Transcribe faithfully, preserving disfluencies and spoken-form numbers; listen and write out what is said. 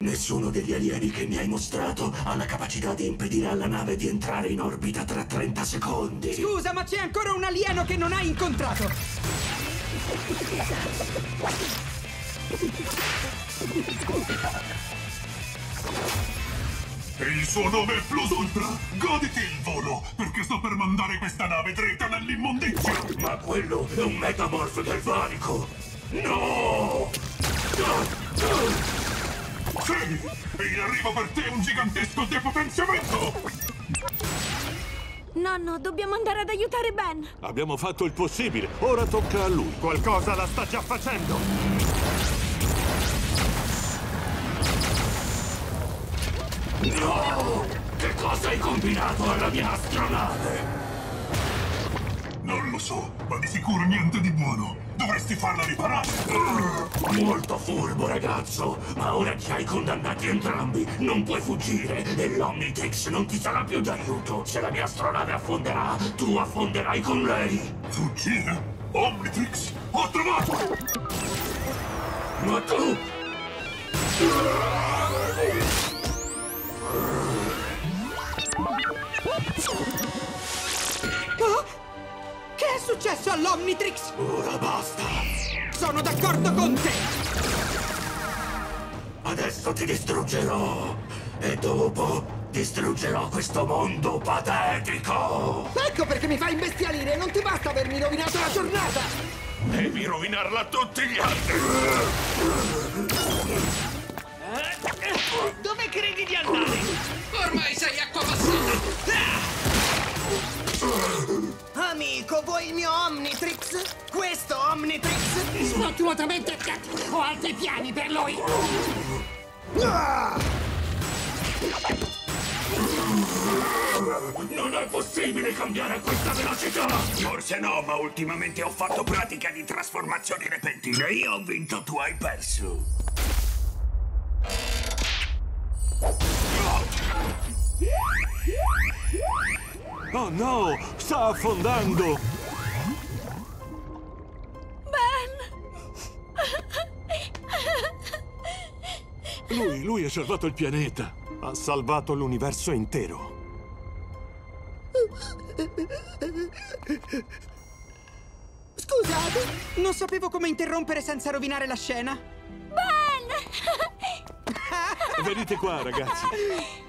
Nessuno degli alieni che mi hai mostrato ha la capacità di impedire alla nave di entrare in orbita tra trenta secondi. Scusa, ma c'è ancora un alieno che non hai incontrato! E il suo nome è Plusultra! Goditi il volo, perché sto per mandare questa nave dritta nell'immondizia! Ma quello è un metamorfo galvanico! No! Sì! E in arrivo per te un gigantesco depotenziamento! Nonno, dobbiamo andare ad aiutare Ben! Abbiamo fatto il possibile, ora tocca a lui! Qualcosa la sta già facendo! No! Che cosa hai combinato alla mia astronave? Non lo so, ma di sicuro niente di buono. Dovresti farla riparare. Molto furbo, ragazzo. Ma ora che hai condannati entrambi, non puoi fuggire e l'Omnitrix non ti sarà più d'aiuto. Se la mia astronave affonderà, tu affonderai con lei. Fuggire? Omnitrix? Ho trovato! Ma tu... Oh? Che è successo all'Omnitrix? Ora basta! Sono d'accordo con te! Adesso ti distruggerò! E dopo distruggerò questo mondo patetico! Ecco perché mi fai imbestialire! Non ti basta avermi rovinato la giornata! Devi rovinarla a tutti gli altri! Dove credi di andare? Ormai sei acqua passata! Amico, vuoi il mio Omnitrix? Questo Omnitrix? Sfortunatamente ho altri piani per lui! Non è possibile cambiare a questa velocità! Forse no, ma ultimamente ho fatto pratica di trasformazioni repentine. Io ho vinto, tu hai perso. Oh no! Sta affondando! Ben! Lui, lui ha salvato il pianeta! Ha salvato l'universo intero! Scusate! Non sapevo come interrompere senza rovinare la scena! Ben! Venite qua, ragazzi!